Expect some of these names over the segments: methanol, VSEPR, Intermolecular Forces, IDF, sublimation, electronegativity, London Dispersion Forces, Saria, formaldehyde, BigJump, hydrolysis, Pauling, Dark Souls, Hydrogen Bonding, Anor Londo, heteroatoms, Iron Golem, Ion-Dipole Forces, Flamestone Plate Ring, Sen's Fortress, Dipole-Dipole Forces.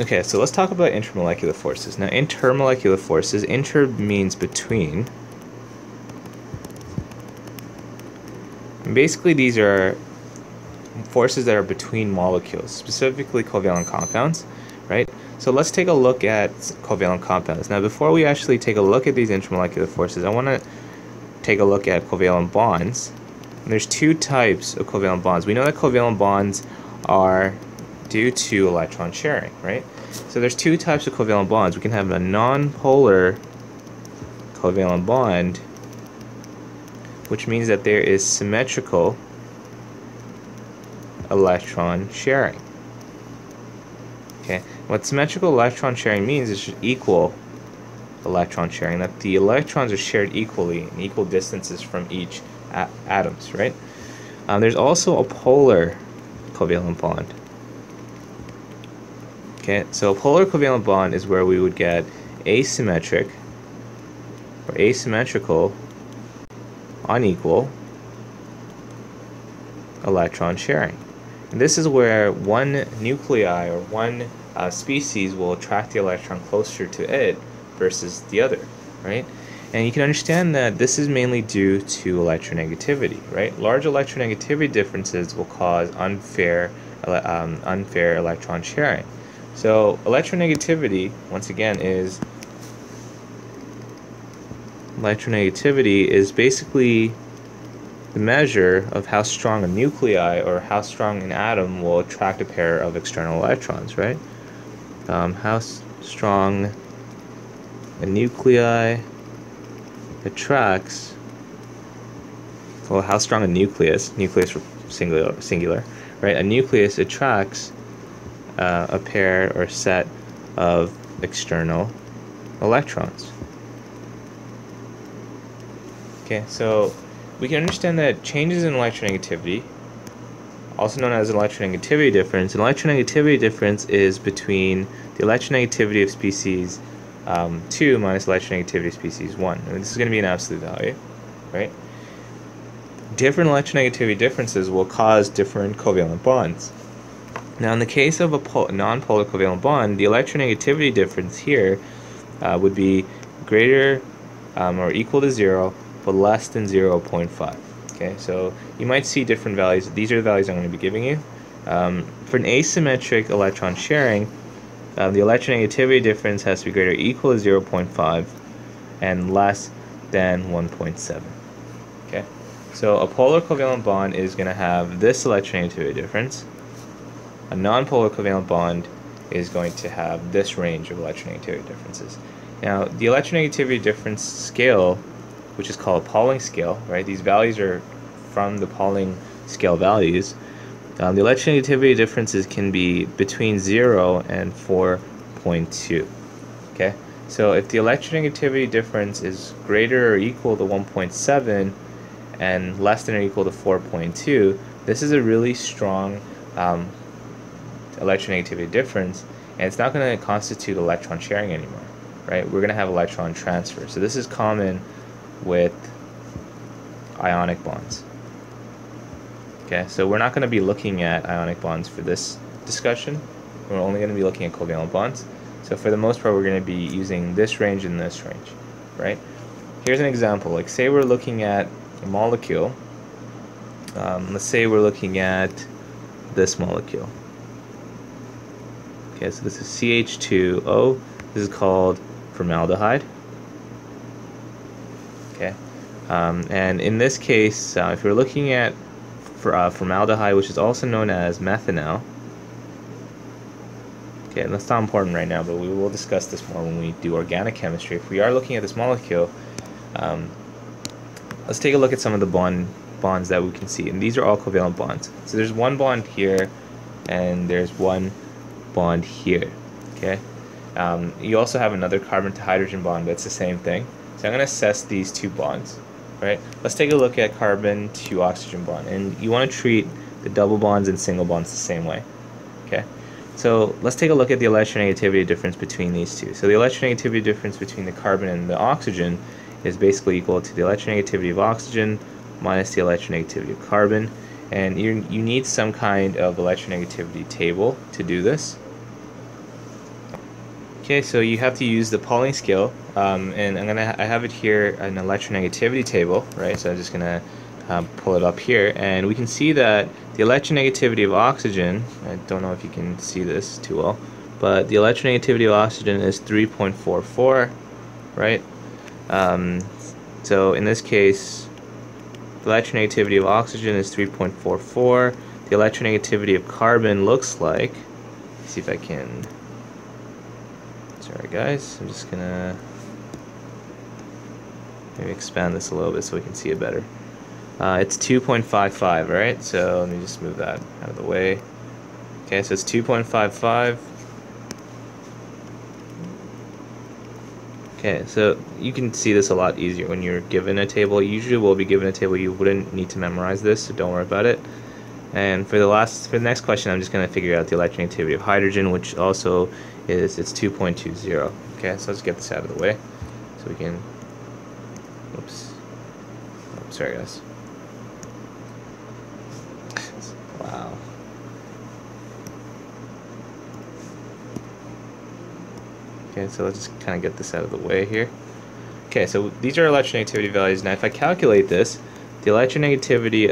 Okay, so let's talk about intermolecular forces. Now, intermolecular forces, inter means between. And basically, these are forces that are between molecules, specifically covalent compounds, right? So let's take a look at covalent compounds. Now, before we actually take a look at these intermolecular forces, I want to take a look at covalent bonds. And there's two types of covalent bonds. We know that covalent bonds are due to electron sharing, right? So there's two types of covalent bonds. We can have a non-polar covalent bond, which means that there is symmetrical electron sharing. Okay, what symmetrical electron sharing means is equal electron sharing, that the electrons are shared equally in equal distances from each atoms, right? There's also a polar covalent bond. Okay, so a polar covalent bond is where we would get asymmetric or asymmetrical unequal electron sharing. And this is where one nuclei or one species will attract the electron closer to it versus the other, right? And you can understand that this is mainly due to electronegativity, right? Large electronegativity differences will cause unfair electron sharing. So electronegativity, once again, is basically the measure of how strong a nuclei or how strong an atom will attract a pair of external electrons, right? How strong a nuclei attracts, well, how strong a nucleus, for singular, right? A nucleus attracts a pair or set of external electrons. Okay, so we can understand that changes in electronegativity, also known as electronegativity difference, an electronegativity difference is between the electronegativity of species 2 minus electronegativity of species 1. And this is going to be an absolute value, right? Different electronegativity differences will cause different covalent bonds. Now, in the case of a non-polar covalent bond, the electronegativity difference here would be greater or equal to 0, but less than 0.5. Okay, so you might see different values. These are the values I'm going to be giving you. For an asymmetric electron sharing, the electronegativity difference has to be greater or equal to 0.5 and less than 1.7. Okay, so a polar covalent bond is going to have this electronegativity difference. A non-polar covalent bond is going to have this range of electronegativity differences. Now, the electronegativity difference scale, which is called a Pauling scale, right? These values are from the Pauling scale values. The electronegativity differences can be between 0 and 4.2. Okay, so if the electronegativity difference is greater or equal to 1.7 and less than or equal to 4.2, this is a really strong electronegativity difference, and it's not going to constitute electron sharing anymore, right? We're going to have electron transfer. So this is common with ionic bonds. Okay, so we're not going to be looking at ionic bonds for this discussion. We're only going to be looking at covalent bonds. So for the most part, we're going to be using this range and this range, right? Here's an example. Like, say we're looking at a molecule. Let's say we're looking at this molecule. Okay, so this is CH2O. This is called formaldehyde. Okay, and in this case, if you're looking at formaldehyde, which is also known as methanol, okay, and that's not important right now, but we will discuss this more when we do organic chemistry. If we are looking at this molecule, let's take a look at some of the bonds that we can see, and these are all covalent bonds. So there's one bond here, and there's one bond here. Okay, you also have another carbon to hydrogen bond, but it's the same thing. So I'm going to assess these two bonds, right? Let's take a look at carbon to oxygen bond, and you want to treat the double bonds and single bonds the same way, okay? So let's take a look at the electronegativity difference between these two. So the electronegativity difference between the carbon and the oxygen is basically equal to the electronegativity of oxygen minus the electronegativity of carbon, and you need some kind of electronegativity table to do this. Okay, so you have to use the Pauling scale, and I have it here an electronegativity table, right? So I'm just gonna pull it up here, and we can see that the electronegativity of oxygen, I don't know if you can see this too well, but the electronegativity of oxygen is 3.44, right? So in this case, the electronegativity of oxygen is 3.44. The electronegativity of carbon looks like, let's see if I can, sorry guys, I'm just gonna maybe expand this a little bit so we can see it better. It's 2.55, right? So let me just move that out of the way. Okay, so it's 2.55. Okay, so you can see this a lot easier when you're given a table. Usually we'll be given a table, you wouldn't need to memorize this, so don't worry about it. And for the next question, I'm just going to figure out the electronegativity of hydrogen, which also is, it's 2.20. Okay, so let's get this out of the way so we can, oops, oh, sorry guys. Wow. Okay, so let's just kind of get this out of the way here. Okay, so these are electronegativity values. Now if I calculate this, the electronegativity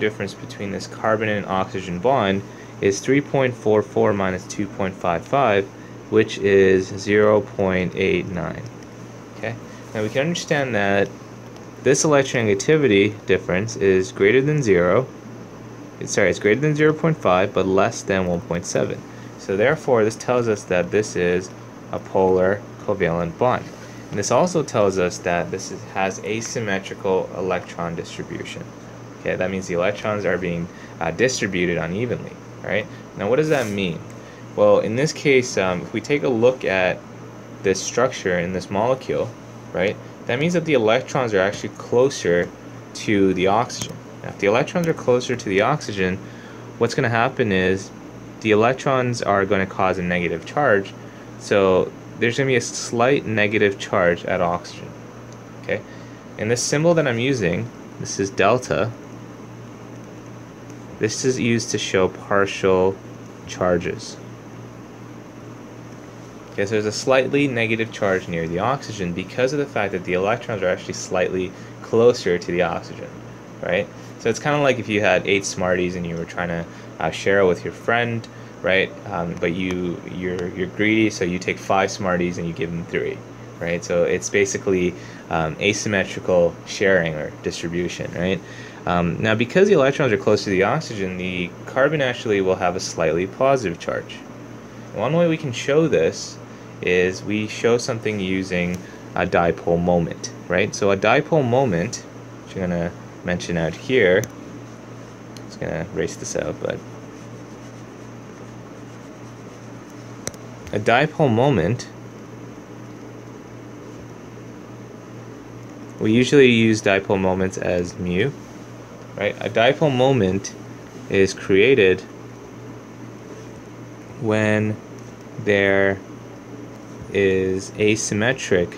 difference between this carbon and oxygen bond is 3.44 minus 2.55, which is 0.89. Okay, now we can understand that this electronegativity difference is greater than 0. Sorry, it's greater than 0.5, but less than 1.7. So therefore, this tells us that this is a polar covalent bond. And this also tells us that this is, has asymmetrical electron distribution. Okay, that means the electrons are being distributed unevenly, right? Now what does that mean? Well, in this case, if we take a look at this structure in this molecule, right, that means that the electrons are actually closer to the oxygen. Now, if the electrons are closer to the oxygen, what's going to happen is the electrons are going to cause a negative charge, so there's going to be a slight negative charge at oxygen, okay? And this symbol that I'm using, this is delta, this is used to show partial charges. Okay, so there's a slightly negative charge near the oxygen because of the fact that the electrons are actually slightly closer to the oxygen, right? So it's kind of like if you had 8 Smarties and you were trying to share with your friend, right? But you're greedy, so you take 5 Smarties and you give them 3. Right, so it's basically asymmetrical sharing or distribution, right? Now, because the electrons are close to the oxygen, the carbon actually will have a slightly positive charge. One way we can show this is we show something using a dipole moment, right? So a dipole moment, which I'm going to mention out here, I'm just going to erase this out, but a dipole moment, we usually use dipole moments as mu, right? A dipole moment is created when there is asymmetric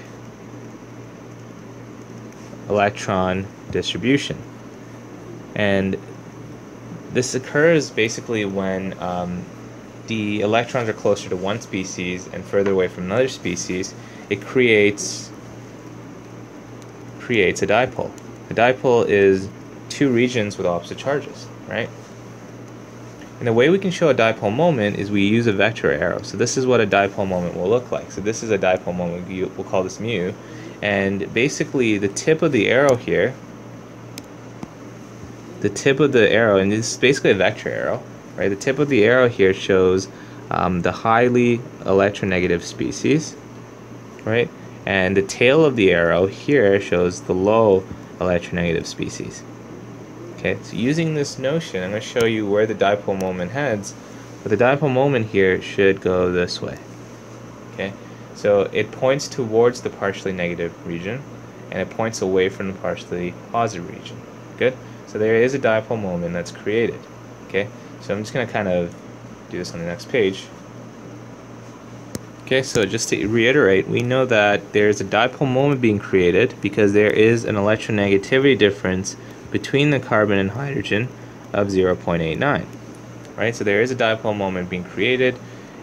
electron distribution. And this occurs basically when the electrons are closer to one species and further away from another species. It creates a dipole. A dipole is two regions with opposite charges, right? And the way we can show a dipole moment is we use a vector arrow. So this is what a dipole moment will look like. So this is a dipole moment, we'll call this mu, and basically the tip of the arrow here, and this is basically a vector arrow, right? The tip of the arrow here shows the highly electronegative species, right? And the tail of the arrow here shows the low electronegative species. Okay, so using this notion, I'm going to show you where the dipole moment heads, but the dipole moment here should go this way. Okay, so it points towards the partially negative region, and it points away from the partially positive region. Good? So there is a dipole moment that's created. Okay, so I'm just going to kind of do this on the next page. Okay, so just to reiterate, we know that there's a dipole moment being created because there is an electronegativity difference between the carbon and hydrogen of 0.89, right? So there is a dipole moment being created,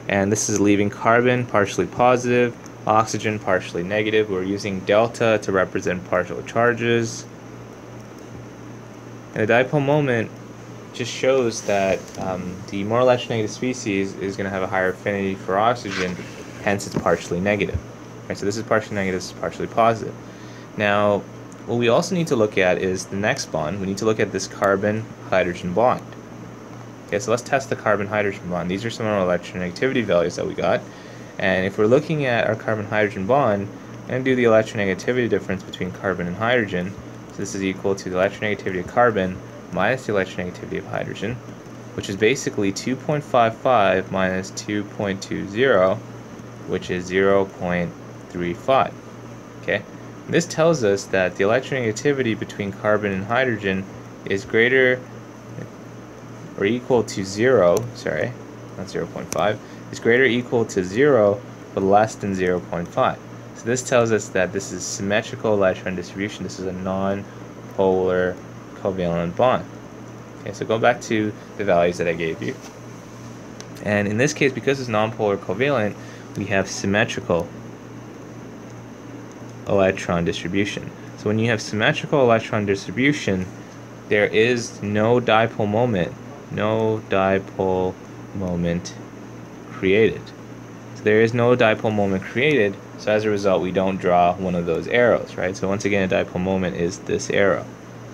and this is leaving carbon partially positive, oxygen partially negative. We're using delta to represent partial charges. And the dipole moment just shows that the more electronegative species is going to have a higher affinity for oxygen, hence it's partially negative. Right, so this is partially negative, this is partially positive. Now, what we also need to look at is the next bond. We need to look at this carbon-hydrogen bond. Okay, so let's test the carbon-hydrogen bond. These are some of our electronegativity values that we got. And if we're looking at our carbon-hydrogen bond, I'm going to do the electronegativity difference between carbon and hydrogen. So this is equal to the electronegativity of carbon minus the electronegativity of hydrogen, which is basically 2.55 minus 2.20, which is 0.35. Okay, this tells us that the electronegativity between carbon and hydrogen is greater or equal to 0, sorry, not 0.5, is greater or equal to 0 but less than 0.5. So this tells us that this is symmetrical electron distribution. This is a non-polar covalent bond. Okay, so go back to the values that I gave you. And in this case, because it's non-polar covalent, we have symmetrical electron distribution. So when you have symmetrical electron distribution, there is no dipole moment created. So there is no dipole moment created, so as a result we don't draw one of those arrows, right? So once again, a dipole moment is this arrow,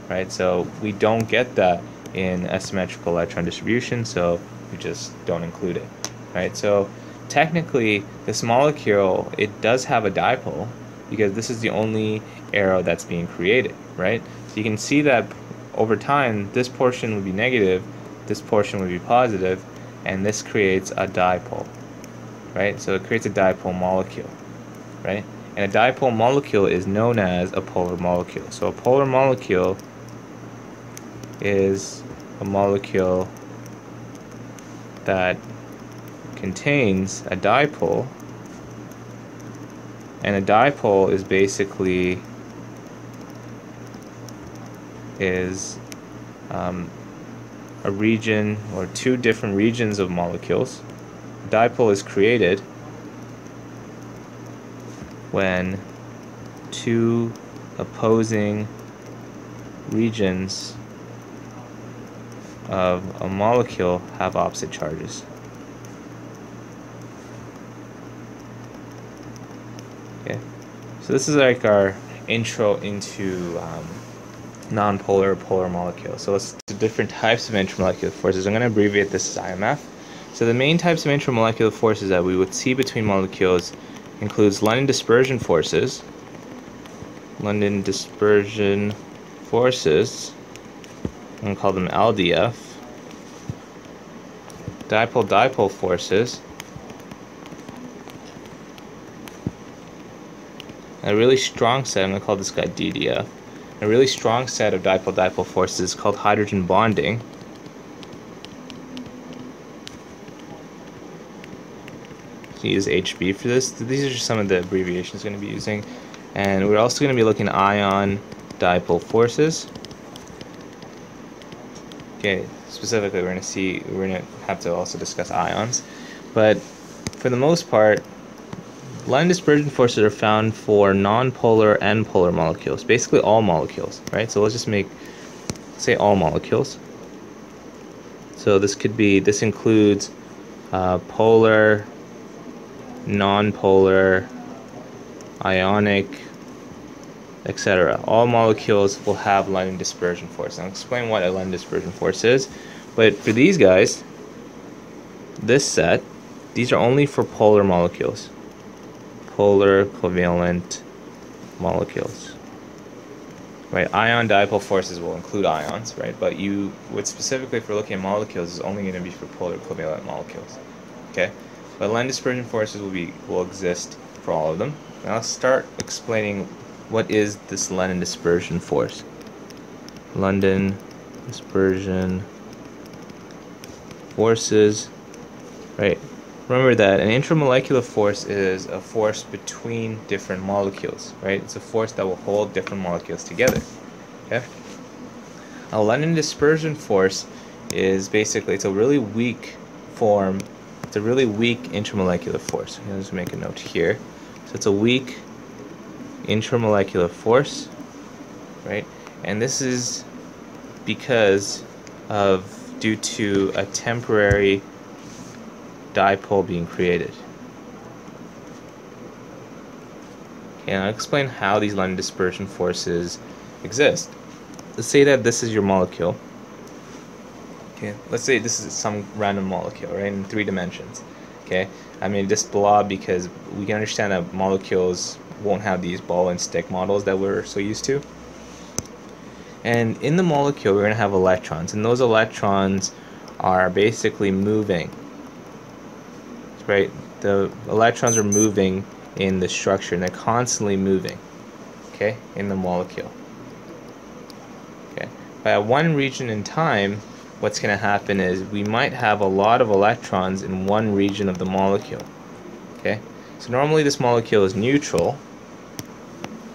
right? So we don't get that in a symmetrical electron distribution, so we just don't include it, right? So technically this molecule, it does have a dipole, because this is the only arrow that's being created, right? So you can see that over time, this portion would be negative, this portion would be positive, and this creates a dipole, right? So it creates a dipole molecule, right? And a dipole molecule is known as a polar molecule. So a polar molecule is a molecule that contains a dipole, and a dipole is basically a region or two different regions of molecules. A dipole is created when two opposing regions of a molecule have opposite charges. So this is like our intro into non-polar or polar molecules. So let's do different types of intermolecular forces. I'm going to abbreviate this as IMF. So the main types of intermolecular forces that we would see between molecules includes London dispersion forces, I'm going to call them LDF, dipole-dipole forces. A really strong set, I'm going to call this guy DDF. A really strong set of dipole-dipole forces called hydrogen bonding. So use HB for this. These are just some of the abbreviations I'm going to be using. And we're also going to be looking at ion-dipole forces. Okay, specifically we're going to have to also discuss ions. But for the most part, London dispersion forces are found for non-polar and polar molecules, basically all molecules, right? So let's just say all molecules. So this includes polar, non-polar, ionic, etc. All molecules will have London dispersion force. I'll explain what a London dispersion force is, but for these guys, this set, these are only for polar molecules. Polar covalent molecules, right? Ion dipole forces will include ions, right? But you would specifically, if we're looking at molecules, is only going to be for polar covalent molecules, okay? But London dispersion forces will exist for all of them. Now let's start explaining what is this London dispersion force. London dispersion forces, right? Remember that an intermolecular force is a force between different molecules, right? It's a force that will hold different molecules together, okay? A London dispersion force is basically, it's a really weak form It's a really weak intermolecular force. Let's just make a note here. So it's a weak intermolecular force, right? And this is because of, due to a temporary dipole being created. And I'll explain how these London dispersion forces exist. Let's say that this is your molecule. Okay. Let's say this is some random molecule, right, in 3 dimensions. Okay. I made this blob because we can understand that molecules won't have these ball and stick models that we're so used to. And in the molecule, we're going to have electrons, and those electrons are basically moving, right? The electrons are moving in the structure, and they're constantly moving, okay, in the molecule. Okay. But at one region in time, what's going to happen is we might have a lot of electrons in one region of the molecule, okay? So normally this molecule is neutral,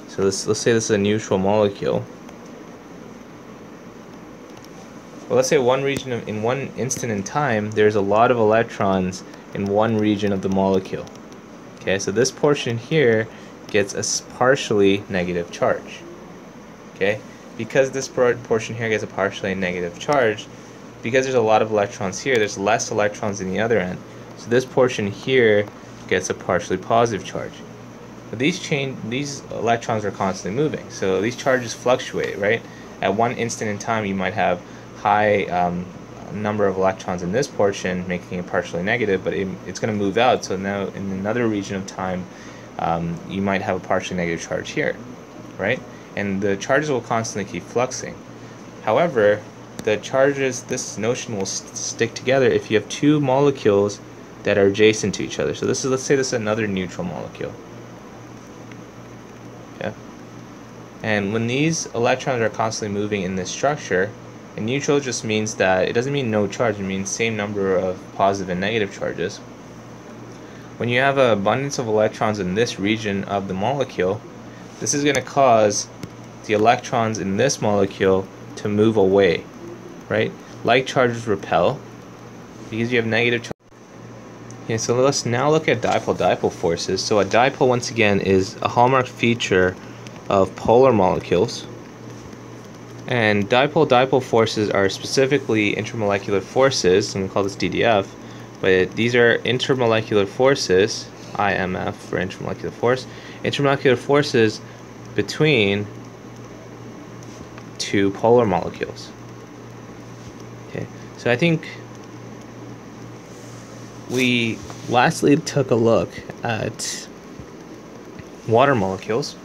so let's say this is a neutral molecule. Well, let's say one region of, in one instant in time, there's a lot of electrons in one region of the molecule. Okay, so this portion here gets a partially negative charge. Okay, because this portion here gets a partially negative charge, because there's a lot of electrons here, there's less electrons in the other end. So this portion here gets a partially positive charge. But these electrons are constantly moving, so these charges fluctuate, right? At one instant in time, you might have high number of electrons in this portion, making it partially negative, but it's going to move out, so now in another region of time, you might have a partially negative charge here, right? And the charges will constantly keep fluxing. However, the charges, this notion will stick together if you have two molecules that are adjacent to each other. So this is, let's say this is another neutral molecule. Okay. And when these electrons are constantly moving in this structure, and neutral just means that it doesn't mean no charge, it means same number of positive and negative charges. When you have an abundance of electrons in this region of the molecule, this is going to cause the electrons in this molecule to move away, right? Like charges repel, because you have negative charge. Okay, so let's now look at dipole-dipole forces. So a dipole, once again, is a hallmark feature of polar molecules. And dipole-dipole forces are specifically intermolecular forces, and we call this DDF, but these are intermolecular forces, IMF for intermolecular force, intermolecular forces between two polar molecules. Okay, so I think we lastly took a look at water molecules,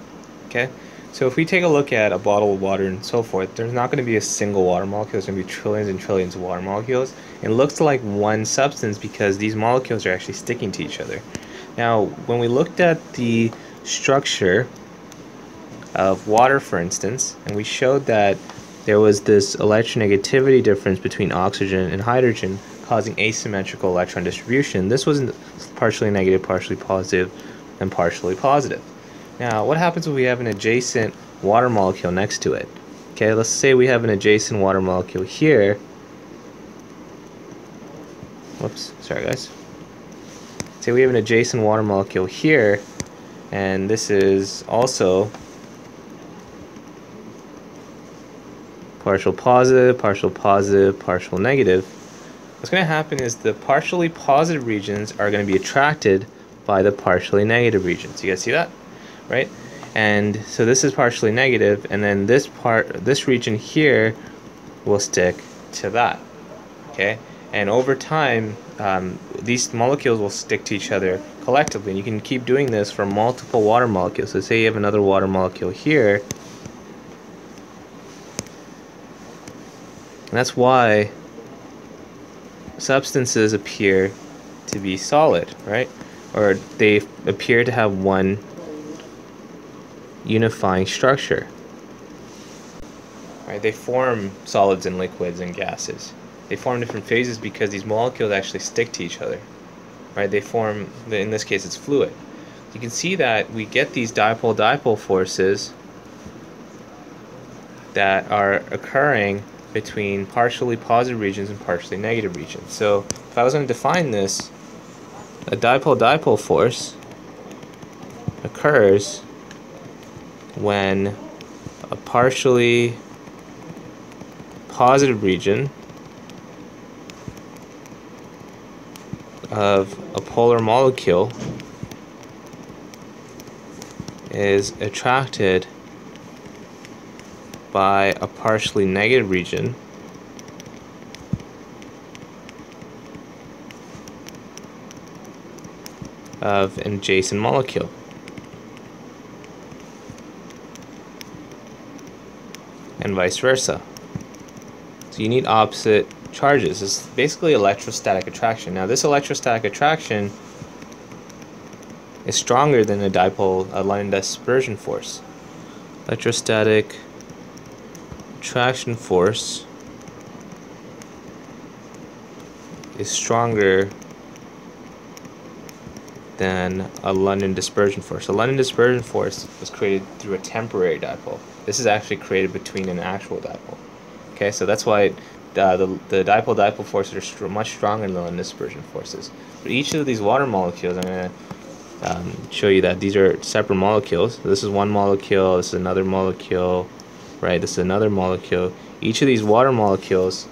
okay? So if we take a look at a bottle of water and so forth, there's not going to be a single water molecule. There's going to be trillions and trillions of water molecules. It looks like one substance because these molecules are actually sticking to each other. Now, when we looked at the structure of water, for instance, and we showed that there was this electronegativity difference between oxygen and hydrogen causing asymmetrical electron distribution, this was partially negative, partially positive, and partially positive. Now, what happens when we have an adjacent water molecule next to it? Okay, let's say we have an adjacent water molecule here. Whoops, sorry guys. Say we have an adjacent water molecule here, and this is also partial positive, partial positive, partial negative. What's going to happen is the partially positive regions are going to be attracted by the partially negative regions. You guys see that? Right? And so this is partially negative, and then this region here will stick to that. Okay? And over time, these molecules will stick to each other collectively. And you can keep doing this for multiple water molecules. So say you have another water molecule here. And that's why substances appear to be solid, right? Or they appear to have one unifying structure. Right, they form solids and liquids and gases. They form different phases because these molecules actually stick to each other. Right, they form, in this case it's fluid. You can see that we get these dipole-dipole forces that are occurring between partially positive regions and partially negative regions. So if I was going to define this, a dipole-dipole force occurs when a partially positive region of a polar molecule is attracted by a partially negative region of an adjacent molecule. And vice versa. So you need opposite charges. It's basically electrostatic attraction. Now this electrostatic attraction is stronger than a dipole London dispersion force. Electrostatic attraction force is stronger than a London dispersion force. A London dispersion force was created through a temporary dipole. This is actually created between an actual dipole. Okay, so that's why the dipole-dipole forces are much stronger than the London dispersion forces. But each of these water molecules, I'm going to show you that these are separate molecules. So this is one molecule, this is another molecule, right? This is another molecule. Each of these water molecules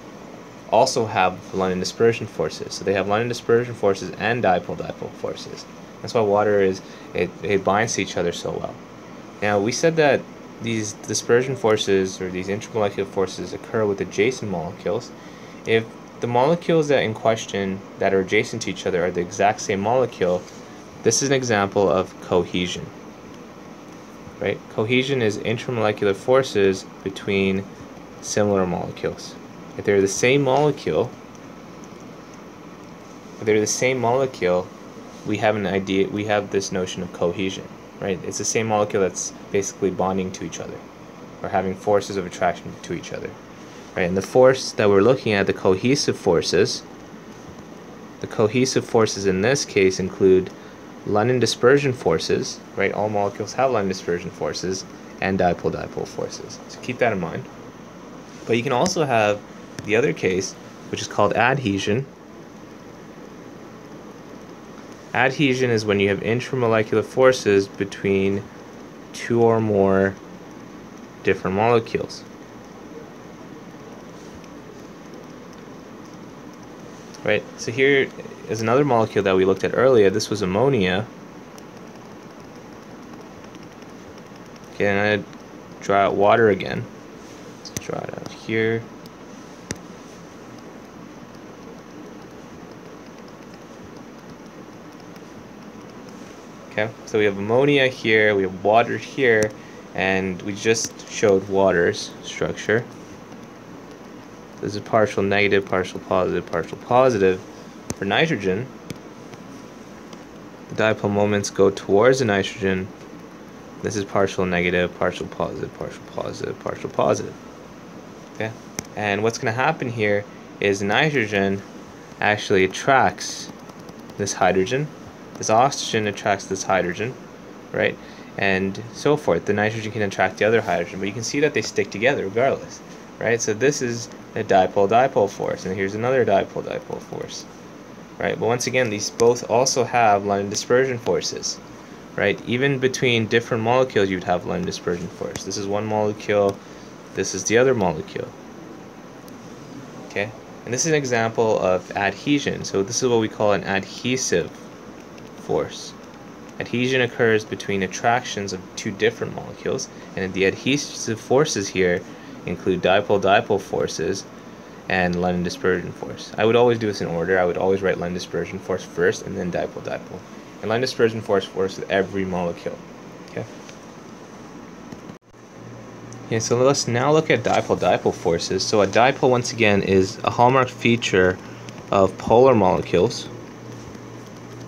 also have London dispersion forces. So they have London dispersion forces and dipole-dipole forces. That's why water is, it binds to each other so well. Now we said that these dispersion forces or these intermolecular forces occur with adjacent molecules. If the molecules that in question that are adjacent to each other are the exact same molecule, this is an example of cohesion. Right? Cohesion is intermolecular forces between similar molecules. If they're the same molecule, we have this notion of cohesion. Right? It's the same molecule that's basically bonding to each other or having forces of attraction to each other. Right? And the force that we're looking at, the cohesive forces in this case include London dispersion forces, right? All molecules have London dispersion forces, and dipole-dipole forces. So keep that in mind. But you can also have the other case, which is called adhesion. Adhesion is when you have intermolecular forces between two or more different molecules. Right? So here is another molecule that we looked at earlier. This was ammonia. Okay, and I draw out water again. Let's draw it out here. Okay, so we have ammonia here, we have water here, and we just showed water's structure. This is partial negative, partial positive. For nitrogen, the dipole moments go towards the nitrogen. This is partial negative, partial positive. Okay, and what's going to happen here is nitrogen actually attracts this hydrogen. This oxygen attracts this hydrogen, right? And so forth. The nitrogen can attract the other hydrogen, but you can see that they stick together regardless, right? So this is a dipole-dipole force, and here's another dipole-dipole force, right? But once again, these both also have London dispersion forces, right? Even between different molecules, you'd have London dispersion force. This is one molecule, this is the other molecule, okay? And this is an example of adhesion. So this is what we call an adhesive force. Adhesion occurs between attractions of two different molecules, and the adhesive forces here include dipole-dipole forces and London dispersion force. I would always do this in order. I would always write London dispersion force first and then dipole-dipole. And London dispersion force works with every molecule. Okay. Yeah, so let's now look at dipole-dipole forces. So a dipole, once again, is a hallmark feature of polar molecules.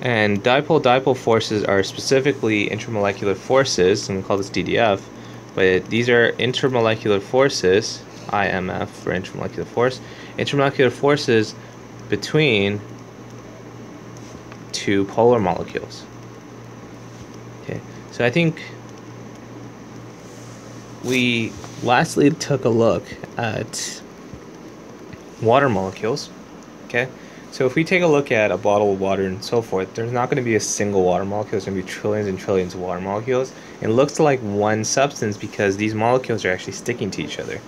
And dipole-dipole forces are specifically intermolecular forces, and we call this DDF, but these are intermolecular forces, IMF for intermolecular force, intermolecular forces between two polar molecules. Okay, so I think we lastly took a look at water molecules, okay? So if we take a look at a bottle of water and so forth, there's not going to be a single water molecule. There's going to be trillions and trillions of water molecules. It looks like one substance because these molecules are actually sticking to each other.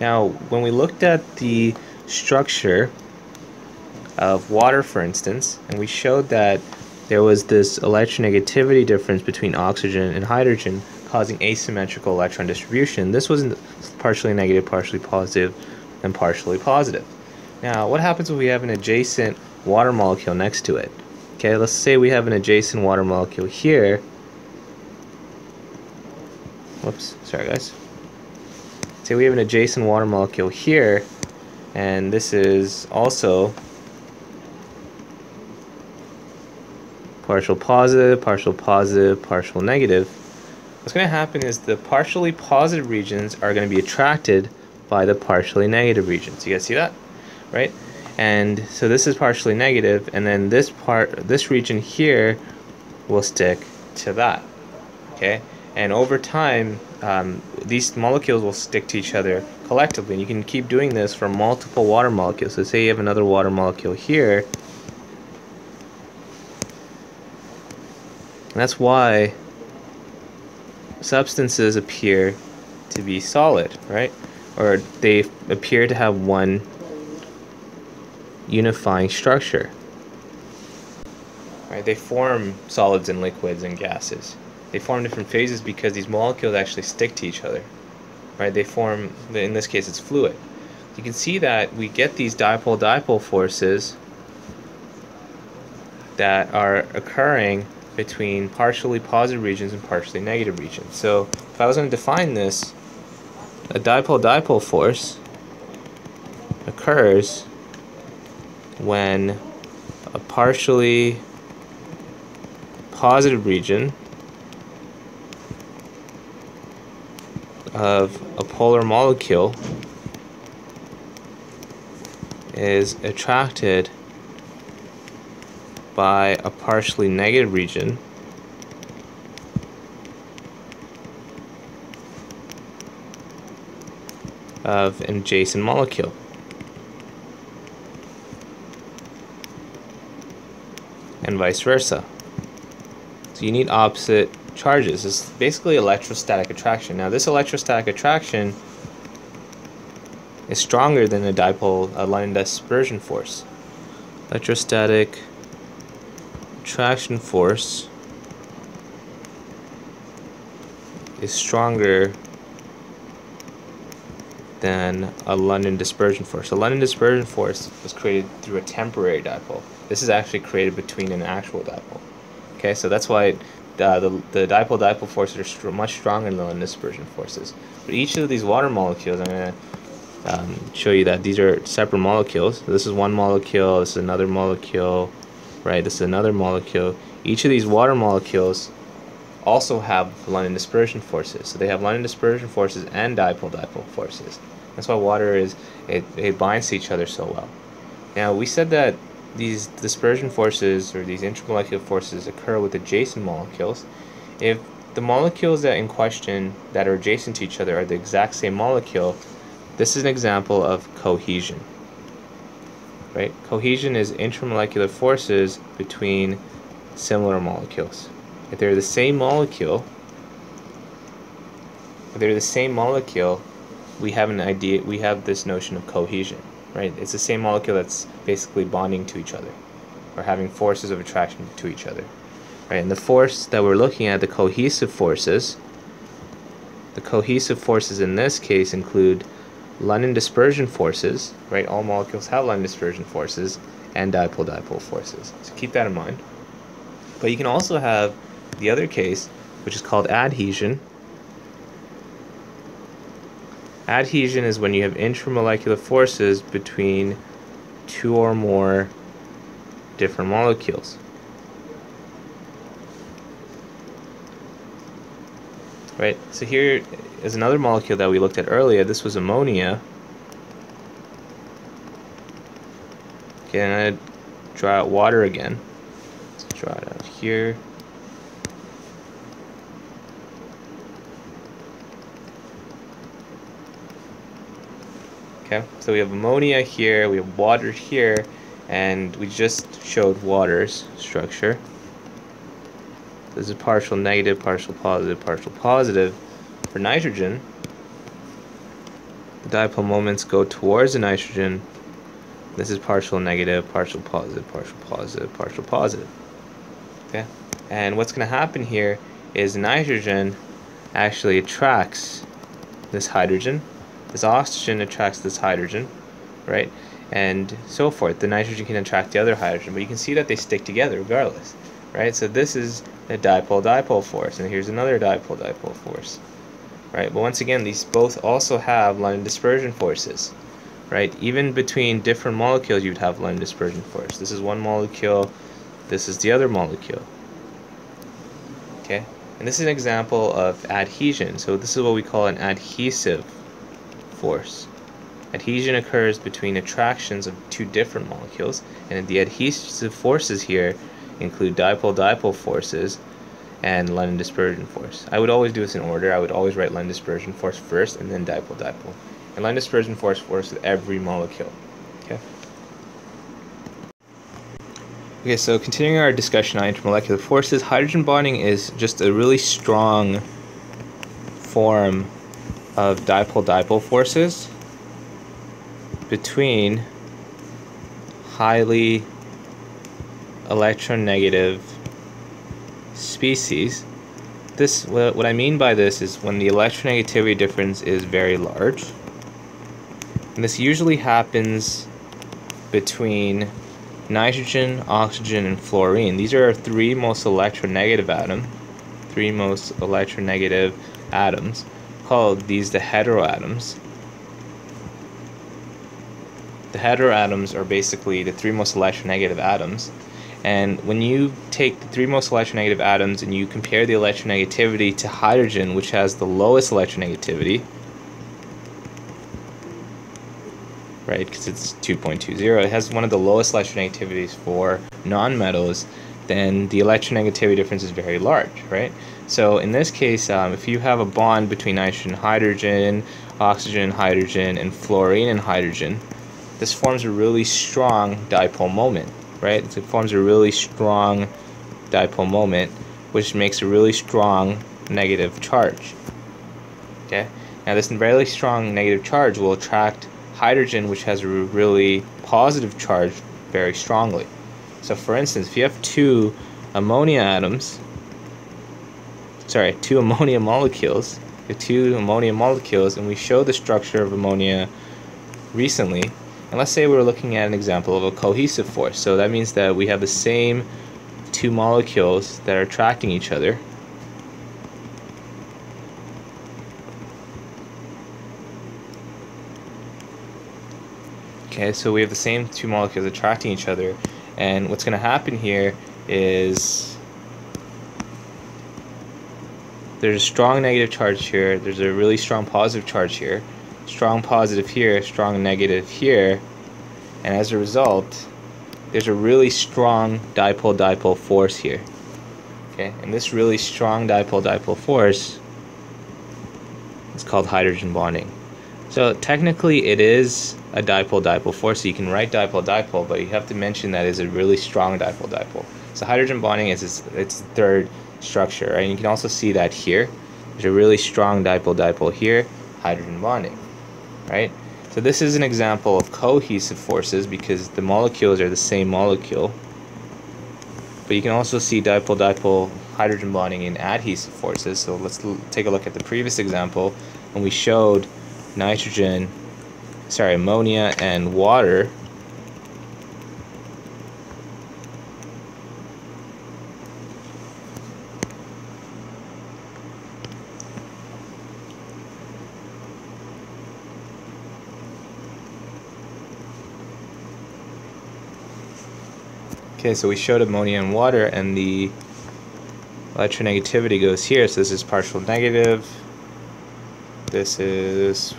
Now, when we looked at the structure of water, for instance, and we showed that there was this electronegativity difference between oxygen and hydrogen causing asymmetrical electron distribution, this was partially negative, partially positive, and partially positive. Now, what happens when we have an adjacent water molecule next to it? Okay, let's say we have an adjacent water molecule here. Whoops, sorry guys. Say we have an adjacent water molecule here, and this is also partial positive, partial positive, partial negative. What's going to happen is the partially positive regions are going to be attracted by the partially negative regions. You guys see that? Right? And so this is partially negative, and then this region here will stick to that. Okay? And over time, these molecules will stick to each other collectively. And you can keep doing this for multiple water molecules. So say you have another water molecule here. And that's why substances appear to be solid, right? Or they appear to have one unifying structure. Right, they form solids and liquids and gases. They form different phases because these molecules actually stick to each other. Right, they form, in this case it's fluid. You can see that we get these dipole-dipole forces that are occurring between partially positive regions and partially negative regions. So if I was going to define this, a dipole-dipole force occurs when a partially positive region of a polar molecule is attracted by a partially negative region of an adjacent molecule. And vice versa. So you need opposite charges. It's basically electrostatic attraction. Now this electrostatic attraction is stronger than a dipole, a London dispersion force. Electrostatic attraction force is stronger than a London dispersion force. The London dispersion force was created through a temporary dipole. This is actually created between an actual dipole. Okay, so that's why the dipole-dipole forces are much stronger than the London dispersion forces. But each of these water molecules, I'm going to show you that these are separate molecules. So this is one molecule, this is another molecule, right? This is another molecule. Each of these water molecules also have London dispersion forces. So they have London dispersion forces and dipole-dipole forces. That's why water is, it binds to each other so well. Now, we said that these dispersion forces or these intermolecular forces occur with adjacent molecules. If the molecules that in question that are adjacent to each other are the exact same molecule, this is an example of cohesion. Right? Cohesion is intermolecular forces between similar molecules. If they're the same molecule, we have an idea, we have this notion of cohesion, right? It's the same molecule that's basically bonding to each other or having forces of attraction to each other, right? And the force that we're looking at, the cohesive forces in this case include London dispersion forces, right? All molecules have London dispersion forces, and dipole-dipole forces. So keep that in mind. But you can also have the other case, which is called adhesion. Adhesion is when you have intramolecular forces between two or more different molecules. Right? So here is another molecule that we looked at earlier. This was ammonia. Okay, and I draw out water again. Let's draw it out here. Okay, so we have ammonia here, we have water here, and we just showed water's structure. This is partial negative, partial positive. For nitrogen, the dipole moments go towards the nitrogen. This is partial negative, partial positive. Okay? And what's going to happen here is nitrogen actually attracts this hydrogen, this oxygen attracts this hydrogen, right? And so forth. The nitrogen can attract the other hydrogen, but you can see that they stick together regardless, right? So this is a dipole-dipole force, and here's another dipole-dipole force, right? But once again, these both also have London dispersion forces, right? Even between different molecules, you'd have London dispersion force. This is one molecule, this is the other molecule, okay? And this is an example of adhesion. So this is what we call an adhesive force. Adhesion occurs between attractions of two different molecules, and the adhesive forces here include dipole-dipole forces and London dispersion force. I would always do this in order. I would always write London dispersion force first and then dipole-dipole. And London dispersion force works with every molecule. Okay. Okay, so continuing our discussion on intermolecular forces, hydrogen bonding is just a really strong form of dipole-dipole forces between highly electronegative species. This, what I mean by this is when the electronegativity difference is very large, and this usually happens between nitrogen, oxygen, and fluorine. These are our three most electronegative atoms. Call these the heteroatoms. The heteroatoms are basically the three most electronegative atoms. And when you take the three most electronegative atoms and you compare the electronegativity to hydrogen, which has the lowest electronegativity, right, because it's 2.20, it has one of the lowest electronegativities for nonmetals, then the electronegativity difference is very large, right? So in this case, if you have a bond between nitrogen, hydrogen, oxygen, hydrogen, and fluorine and hydrogen, this forms a really strong dipole moment, right? It forms a really strong dipole moment, which makes a really strong negative charge, okay? Now this very strong negative charge will attract hydrogen, which has a really positive charge, very strongly. So for instance, if you have two ammonia molecules, and we show the structure of ammonia recently, and let's say we're looking at an example of a cohesive force. So that means that we have the same two molecules that are attracting each other. Okay, so we have the same two molecules attracting each other, and what's going to happen here is there's a strong negative charge here, there's a really strong positive charge here, strong positive here, strong negative here, and as a result, there's a really strong dipole-dipole force here. Okay, and this really strong dipole-dipole force is called hydrogen bonding. So technically it is a dipole-dipole force, so you can write dipole-dipole, but you have to mention that it's a really strong dipole-dipole. So hydrogen bonding is its third structure, right? And you can also see that here. There's a really strong dipole-dipole here, hydrogen bonding, right? So this is an example of cohesive forces because the molecules are the same molecule. But you can also see dipole-dipole hydrogen bonding in adhesive forces. So let's take a look at the previous example, and we showed ammonia and water, okay? So we showed ammonia and water, and the electronegativity goes here. So this is partial negative, this is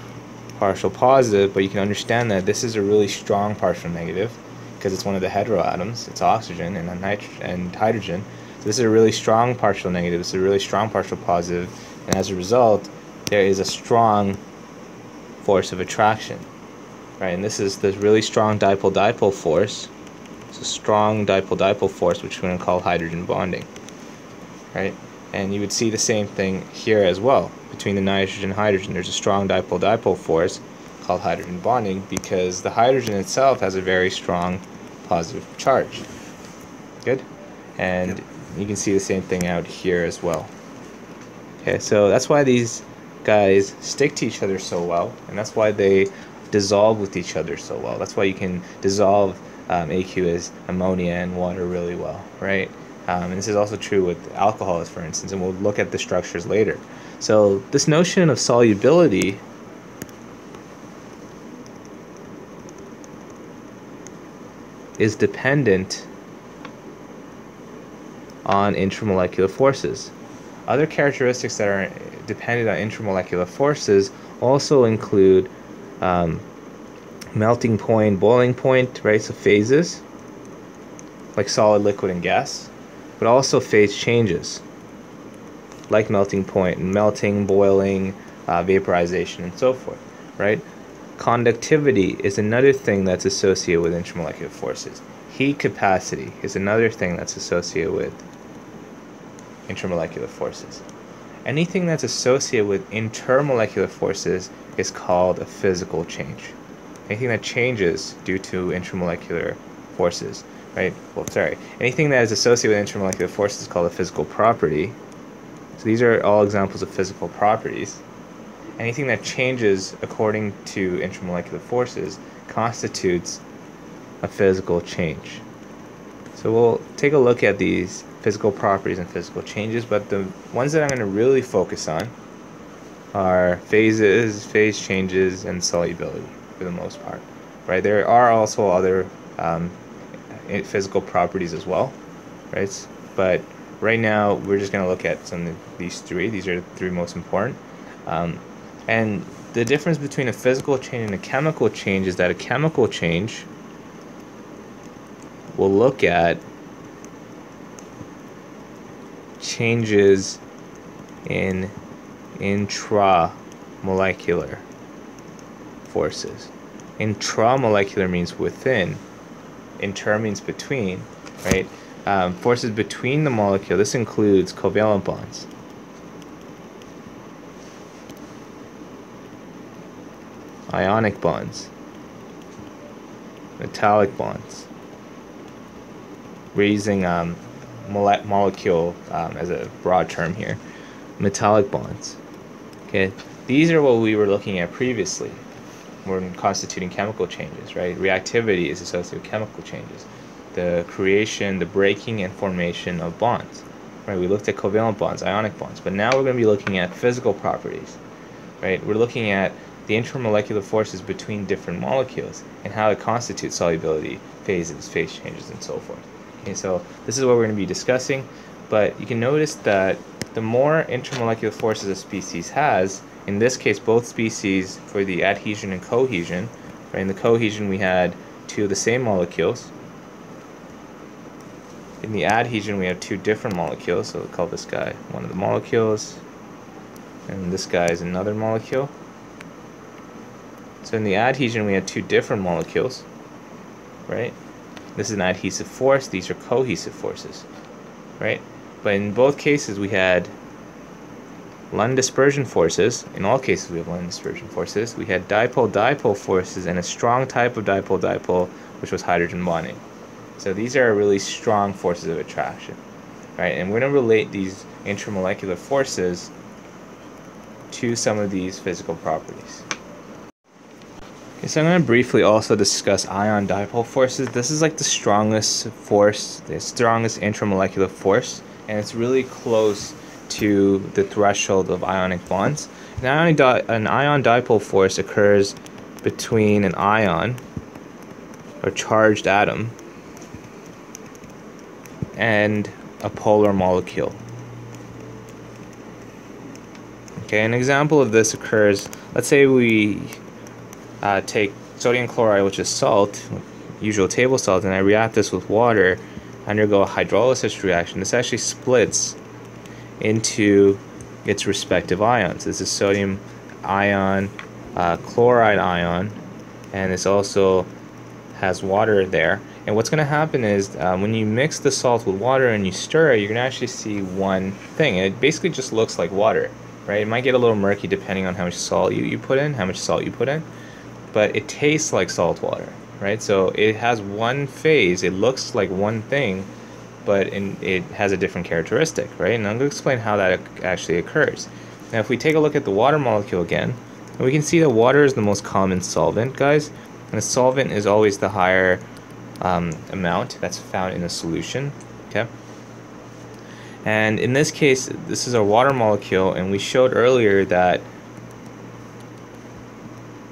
partial positive, but you can understand that this is a really strong partial negative because it's one of the heteroatoms. It's oxygen and hydrogen. So this is a really strong partial negative. It's a really strong partial positive, and as a result, there is a strong force of attraction, right? And this is the really strong dipole-dipole force It's a strong dipole-dipole force, which we're going to call hydrogen bonding, right? And you would see the same thing here as well. Between the nitrogen and hydrogen, there's a strong dipole-dipole force called hydrogen bonding because the hydrogen itself has a very strong positive charge. Good? And you can see the same thing out here as well. Okay, so that's why these guys stick to each other so well, and that's why they dissolve with each other so well. That's why you can dissolve AQ as ammonia and water really well, right? And this is also true with alcohols, for instance, and we'll look at the structures later. So this notion of solubility is dependent on intermolecular forces. Other characteristics that are dependent on intermolecular forces also include melting point, boiling point, right? So phases, like solid, liquid, and gas, but also phase changes, like melting point and melting, boiling, vaporization, and so forth, right? Conductivity is another thing that's associated with intermolecular forces. Heat capacity is another thing that's associated with intermolecular forces. Anything that's associated with intermolecular forces is called a physical change. Anything that changes due to intermolecular forces, right? Well, sorry. Anything that is associated with intermolecular forces is called a physical property. So these are all examples of physical properties. Anything that changes according to intermolecular forces constitutes a physical change. So we'll take a look at these physical properties and physical changes, but the ones that I'm going to really focus on are phases, phase changes, and solubility for the most part, right? There are also other physical properties as well, right? But right now we're just going to look at some of these three. These are the three most important. And the difference between a physical change and a chemical change is that a chemical change will look at changes in intramolecular forces. Intramolecular means within, inter means between, right? Forces between the molecule. This includes covalent bonds. Ionic bonds, metallic bonds. We're using molecule as a broad term here. Metallic bonds. Okay, these are what we were looking at previously when constituting chemical changes, right? Reactivity is associated with chemical changes. The creation, the breaking, and formation of bonds. Right? We looked at covalent bonds, ionic bonds, but now we're going to be looking at physical properties. Right? We're looking at the intermolecular forces between different molecules and how it constitutes solubility, phases, phase changes, and so forth. Okay, so this is what we're going to be discussing, but you can notice that the more intermolecular forces a species has, in this case both species for the adhesion and cohesion, right? In the cohesion we had two of the same molecules. In the adhesion we have two different molecules, so we'll call this guy one of the molecules, and this guy is another molecule. So in the adhesion we had two different molecules, right? This is an adhesive force, these are cohesive forces, right? But in both cases we had London dispersion forces. In all cases we have London dispersion forces. We had dipole-dipole forces and a strong type of dipole-dipole, which was hydrogen bonding. So these are really strong forces of attraction, right? And we're going to relate these intermolecular forces to some of these physical properties. So I'm going to briefly also discuss ion-dipole forces. This is like the strongest force, the strongest intramolecular force, and it's really close to the threshold of ionic bonds. An ion-dipole force occurs between an ion, or charged atom, and a polar molecule. Okay, an example of this occurs, let's say we take sodium chloride, which is salt, usual table salt, and I react this with water, undergo a hydrolysis reaction. This actually splits into its respective ions. This is sodium ion, chloride ion, and this also has water there. And what's going to happen is when you mix the salt with water and you stir it, you're going to actually see one thing. It basically just looks like water, right? It might get a little murky depending on how much salt you put in, but it tastes like salt water, right? So it has one phase, it looks like one thing, but it has a different characteristic, right? And I'm going to explain how that actually occurs. Now, if we take a look at the water molecule again, we can see that water is the most common solvent, guys. And a solvent is always the higher amount that's found in a solution, okay? And in this case, this is our water molecule, and we showed earlier that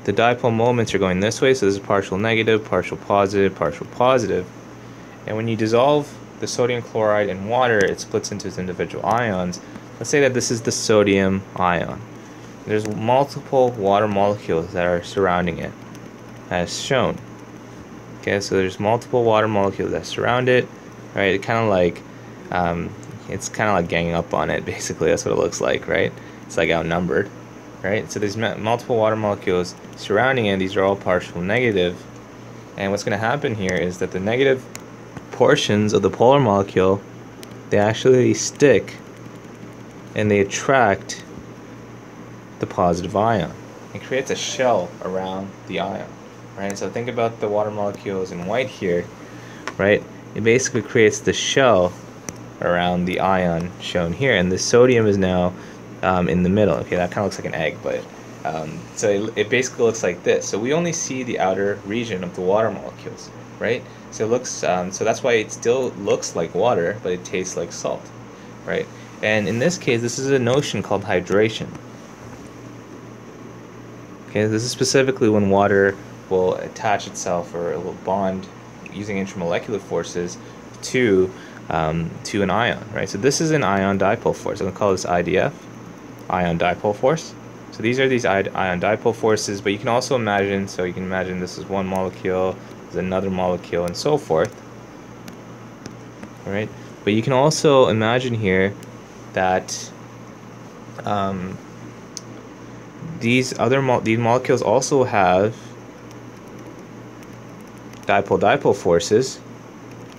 the dipole moments are going this way, so this is partial negative, partial positive, partial positive. And when you dissolve the sodium chloride in water, it splits into its individual ions. Let's say that this is the sodium ion. There's multiple water molecules that are surrounding it, as shown. Okay, so there's multiple water molecules that surround it, right? It kind of like, it's kind of like ganging up on it, basically. That's what it looks like, right? It's like outnumbered, right? So there's multiple water molecules surrounding it. These are all partial negative. And what's going to happen here is that the negative portions of the polar molecule, they actually stick and they attract the positive ion. It creates a shell around the ion. Right, so think about the water molecules in white here, right? It basically creates the shell around the ion shown here, and the sodium is now in the middle. Okay, that kind of looks like an egg, but so it basically looks like this. So we only see the outer region of the water molecules, right? So it looks, so that's why it still looks like water, but it tastes like salt, right? And in this case, this is a notion called hydration. Okay, this is specifically when water will attach itself, or it will bond using intermolecular forces to an ion, right? So this is an ion dipole force. I'm going to call this IDF, ion dipole force. So these are these ion dipole forces, but you can also imagine, so you can imagine this is one molecule, there's another molecule, and so forth, right? But you can also imagine here that these molecules also have dipole-dipole forces,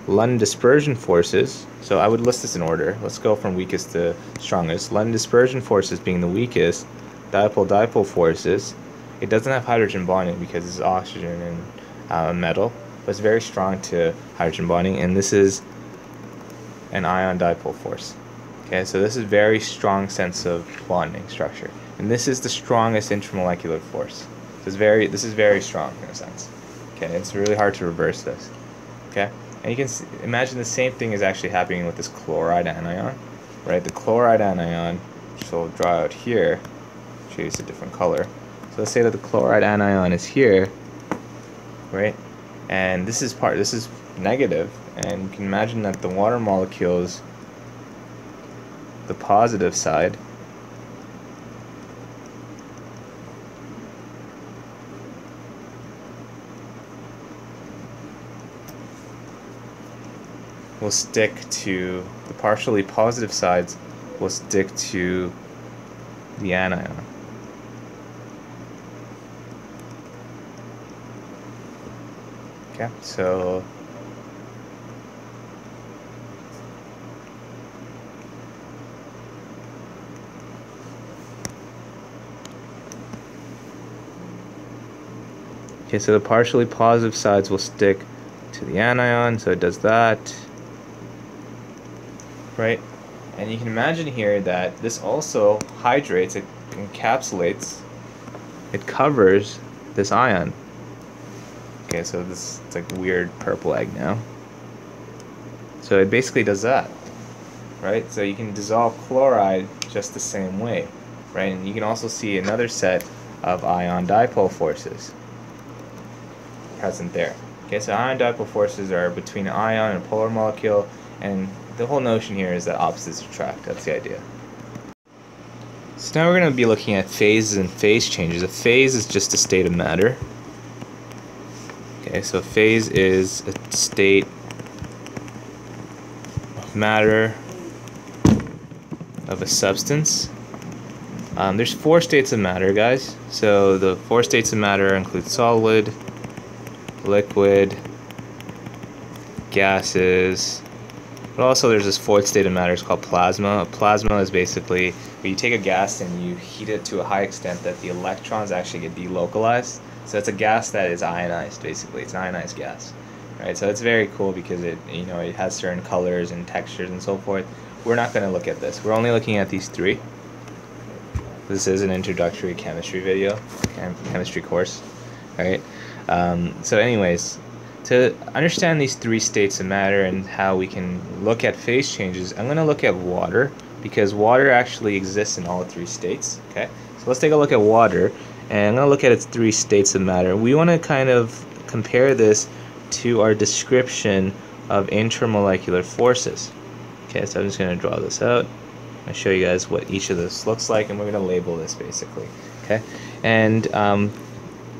London dispersion forces. So I would list this in order. Let's go from weakest to strongest. London dispersion forces being the weakest, dipole-dipole forces. It doesn't have hydrogen bonding because it's oxygen and metal, but it's very strong to hydrogen bonding, and this is an ion dipole force. Okay, so this is very strong sense of bonding structure, and this is the strongest intermolecular force. This is very strong in a sense. Okay, it's really hard to reverse this. Okay, and you can imagine the same thing is actually happening with this chloride anion, right? The chloride anion, which we'll draw out here, choose a different color. So let's say that the chloride anion is here, right? And this is this is negative, and you can imagine that the water molecules, the positive side, will stick to the partially positive sides, will stick to the anion. Okay, so the partially positive sides will stick to the anion, so it does that. Right, and you can imagine here that this also hydrates, it encapsulates, it covers this ion. Okay, so this, it's like weird purple egg now. So it basically does that, right? So you can dissolve chloride just the same way, right? And you can also see another set of ion dipole forces present there. Okay, so ion dipole forces are between an ion and a polar molecule, and the whole notion here is that opposites attract. That's the idea. So now we're going to be looking at phases and phase changes. A phase is just a state of matter. Okay, so phase is a state of matter of a substance. There's four states of matter, guys. So the four states of matter include solid, liquid, gases. But also there's this fourth state of matter, it's called plasma. A plasma is basically where you take a gas and you heat it to a high extent that the electrons actually get delocalized. So it's a gas that is ionized, basically. It's an ionized gas. Right? So it's very cool because it, you know, it has certain colors and textures and so forth. We're not going to look at this. We're only looking at these three. This is an introductory chemistry video, chemistry course. Right? So anyways, to understand these three states of matter and how we can look at phase changes, I'm going to look at water, because water actually exists in all three states. Okay, so let's take a look at water, and I'm going to look at its three states of matter. We want to kind of compare this to our description of intermolecular forces. Okay, so I'm just going to draw this out. I'll show you guys what each of this looks like, and we're going to label this basically. Okay, and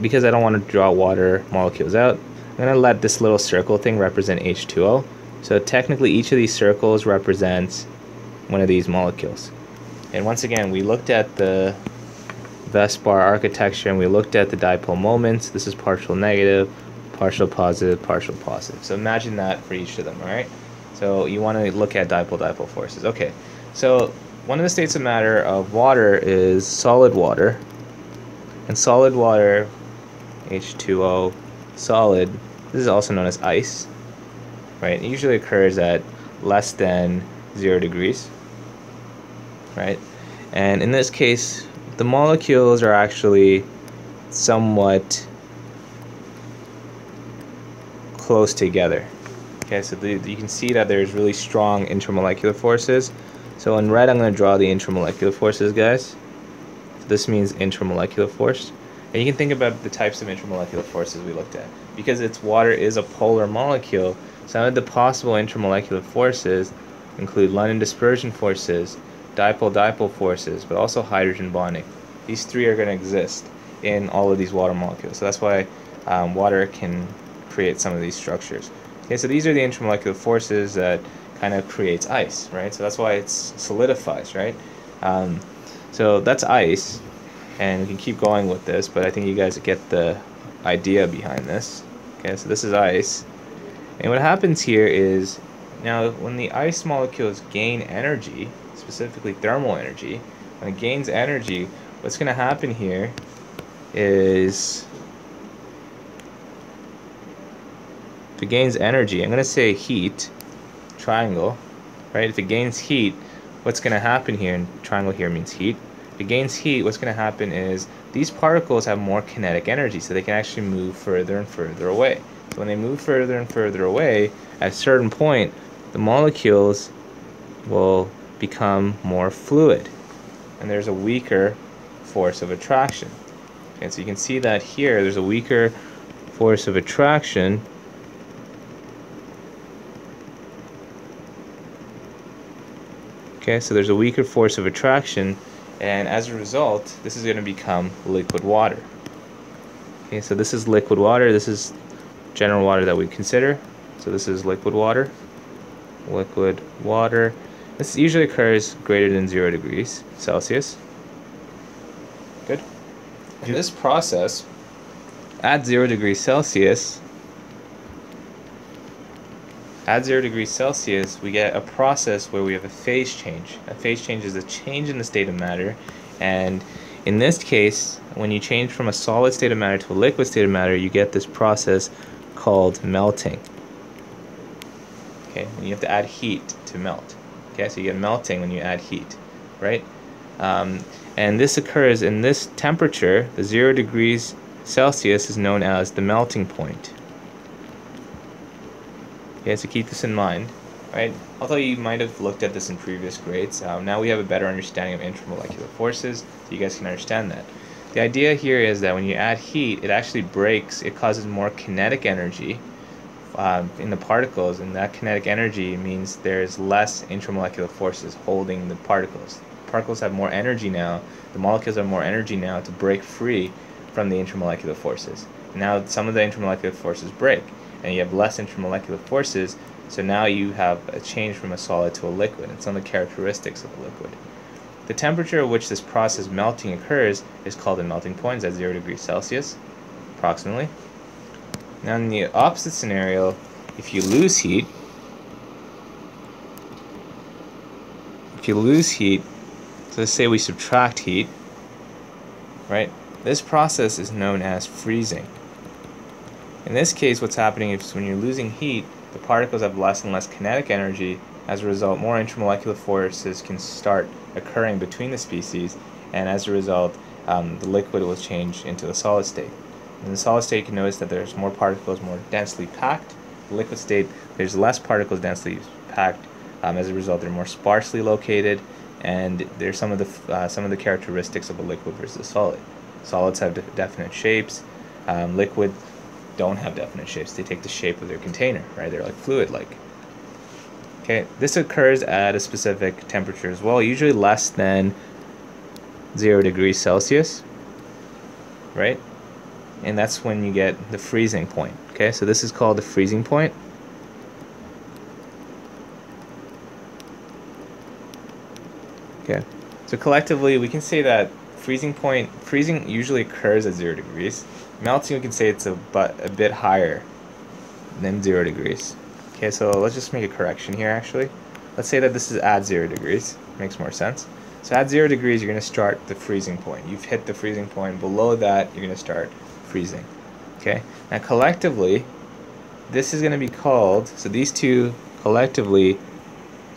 because I don't want to draw water molecules out, I'm going to let this little circle thing represent H2O. So technically each of these circles represents one of these molecules. And once again, we looked at the Vespar architecture and we looked at the dipole moments. This is partial negative, partial positive, partial positive. So imagine that for each of them, alright? So you want to look at dipole-dipole forces. Okay, so one of the states of matter of water is solid water. And solid water, H2O, solid, this is also known as ice, right? It usually occurs at less than 0 degrees, right? And in this case, the molecules are actually somewhat close together. Okay, so you can see that there's really strong intermolecular forces. So in red, I'm going to draw the intermolecular forces, guys. So this means intermolecular force. And you can think about the types of intermolecular forces we looked at. Because it's water is a polar molecule, some of the possible intermolecular forces include London dispersion forces, dipole-dipole forces, but also hydrogen bonding. These three are going to exist in all of these water molecules. So that's why water can create some of these structures. Okay, so these are the intermolecular forces that kind of creates ice, right? So that's why it solidifies, right? So that's ice. And we can keep going with this, but I think you guys get the idea behind this. Okay, so this is ice. And what happens here is, now when the ice molecules gain energy, specifically thermal energy, when it gains energy, what's going to happen here is, if it gains energy, I'm going to say heat, triangle, right? If it gains heat, what's going to happen here, and triangle here means heat, if it gains heat, what's going to happen is these particles have more kinetic energy, so they can actually move further and further away. So when they move further and further away, at a certain point, the molecules will become more fluid, and there's a weaker force of attraction. And so you can see that here, there's a weaker force of attraction, okay, so there's a weaker force of attraction, and as a result, this is going to become liquid water. Okay, so this is liquid water. This is general water that we consider. So this is liquid water. Liquid water. This usually occurs greater than 0 degrees Celsius. Good. In this process, at 0 degrees Celsius, at 0 degrees Celsius, we get a process where we have a phase change. A phase change is a change in the state of matter, and in this case, when you change from a solid state of matter to a liquid state of matter, you get this process called melting. Okay, and you have to add heat to melt. Okay, so you get melting when you add heat, right? And this occurs in this temperature. The 0 degrees Celsius is known as the melting point. Okay, so keep this in mind, right? Although you might have looked at this in previous grades, now we have a better understanding of intermolecular forces, so you guys can understand that. The idea here is that when you add heat, it actually breaks, it causes more kinetic energy in the particles, and that kinetic energy means there's less intermolecular forces holding the particles. The particles have more energy now, the molecules have more energy now to break free from the intermolecular forces. Now some of the intermolecular forces break, and you have less intermolecular forces, so now you have a change from a solid to a liquid, and some of the characteristics of a liquid. The temperature at which this process melting occurs is called the melting point, at 0 degrees Celsius, approximately. Now in the opposite scenario, if you lose heat, so let's say we subtract heat, right? This process is known as freezing. In this case, what's happening is when you're losing heat, the particles have less and less kinetic energy. As a result, more intermolecular forces can start occurring between the species, and as a result, the liquid will change into the solid state. In the solid state, you can notice that there's more particles more densely packed. The liquid state, there's less particles densely packed. As a result, they're more sparsely located, and there's some of the characteristics of a liquid versus a solid. Solids have definite shapes. Liquids don't have definite shapes. They take the shape of their container, right? They're like fluid-like. Okay, this occurs at a specific temperature as well, usually less than 0 degrees Celsius, right? And that's when you get the freezing point. Okay, so this is called the freezing point. Okay, so collectively we can say that freezing usually occurs at 0 degrees. Melting, we can say it's a bit higher than 0 degrees. Okay, so let's just make a correction here actually. Let's say that this is at 0 degrees. Makes more sense. So at 0 degrees, you're going to start the freezing point. You've hit the freezing point. Below that, you're going to start freezing. Okay? Now collectively, this is going to be called, so these two collectively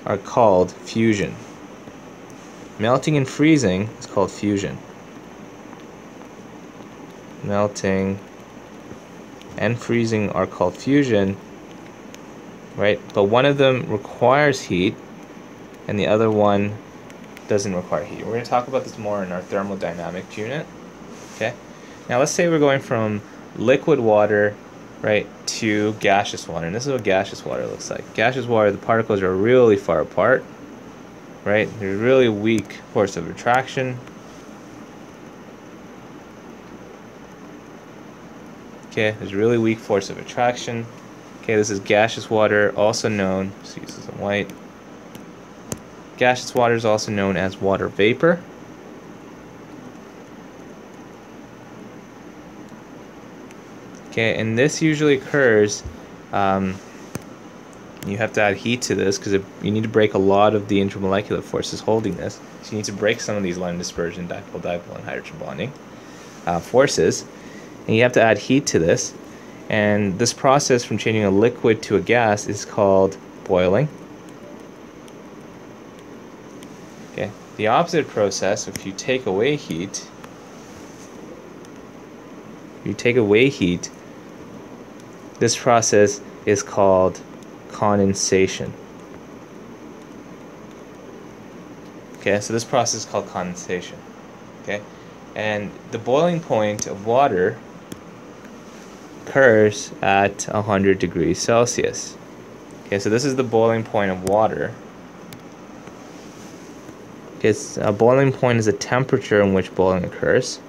are called fusion. Melting and freezing is called fusion. Melting and freezing are called fusion, right? But one of them requires heat and the other one doesn't require heat. We're going to talk about this more in our thermodynamic unit. Okay? Now let's say we're going from liquid water, right, to gaseous water. And this is what gaseous water looks like. Gaseous water, the particles are really far apart, right? There's really weak force of attraction. Okay, there's really weak force of attraction. Okay, this is gaseous water, also known, see this isn't white. Gaseous water is also known as water vapor. Okay, and this usually occurs, you have to add heat to this because you need to break a lot of the intermolecular forces holding this. So you need to break some of these London dispersion, dipole-dipole, and hydrogen bonding forces. And you have to add heat to this. And this process from changing a liquid to a gas is called boiling. Okay. The opposite process, if you take away heat, this process is called condensation. Okay, so this process is called condensation. Okay, and the boiling point of water occurs at 100 degrees Celsius. Okay, so this is the boiling point of water. Okay, a boiling point is a temperature in which boiling occurs.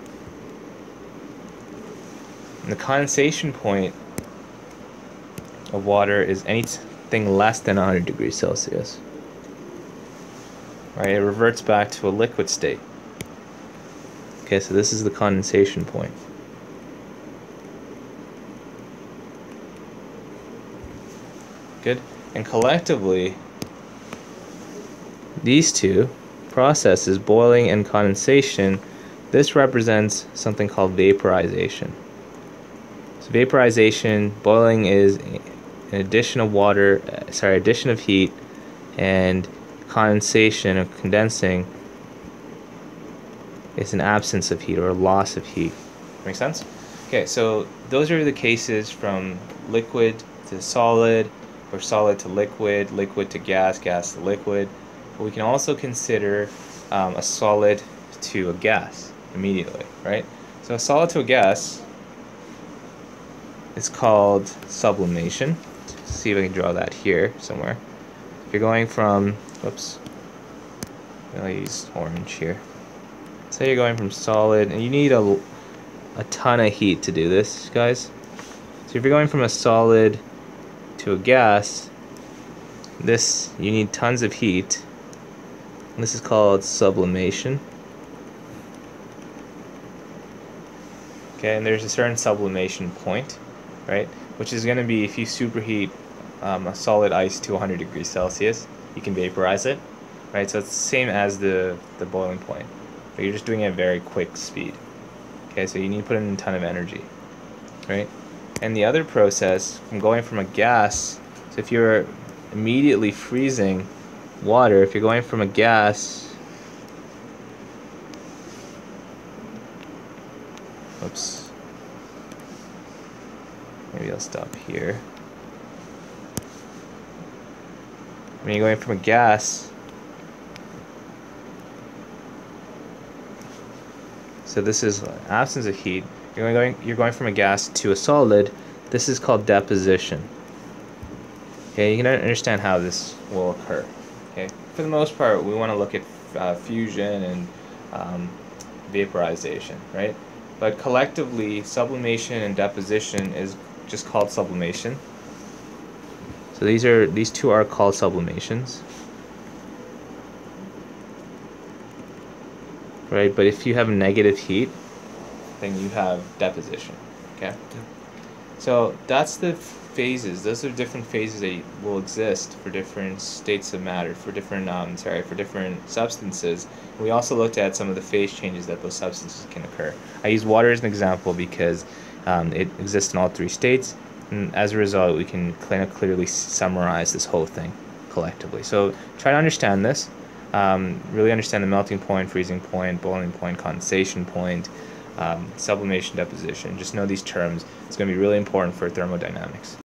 And the condensation point of water is anything less than 100 degrees Celsius. Right, it reverts back to a liquid state. Okay, so this is the condensation point. Good. And collectively, these two processes, boiling and condensation, this represents something called vaporization. So vaporization, boiling is an addition of water, addition of heat, and condensation or condensing is an absence of heat or a loss of heat. Make sense? Okay, so those are the cases from liquid to solid, or solid to liquid, liquid to gas, gas to liquid. But we can also consider a solid to a gas immediately, right? So a solid to a gas is called sublimation. Let's see if I can draw that here somewhere. If you're going from, whoops, I'll use orange here. Say you're going from solid, and you need a ton of heat to do this, guys. So if you're going from a solid to a gas, this, you need tons of heat. This is called sublimation. Okay, and there's a certain sublimation point, right? Which is going to be if you superheat a solid ice to 100 degrees Celsius, you can vaporize it, right? So it's the same as the boiling point, but you're just doing it at very quick speed. Okay, so you need to put in a ton of energy, right? And the other process, from going from a gas, so if you're immediately freezing water, if you're going from a gas, oops, maybe I'll stop here. When you're going from a gas, so this is absence of heat, you're going from a gas to a solid. This is called deposition. Okay, you can understand how this will occur. Okay, for the most part, we want to look at fusion and vaporization, right? But collectively, sublimation and deposition is just called sublimation. So these two are called sublimations, right? But if you have negative heat, then you have deposition. Okay, so that's the phases. Those are different phases that will exist for different states of matter, for different different substances. And we also looked at some of the phase changes that those substances can occur. I use water as an example because it exists in all three states, and as a result, we can kind of clearly summarize this whole thing collectively. So try to understand this. Really understand the melting point, freezing point, boiling point, condensation point, sublimation, deposition. Just know these terms. It's going to be really important for thermodynamics.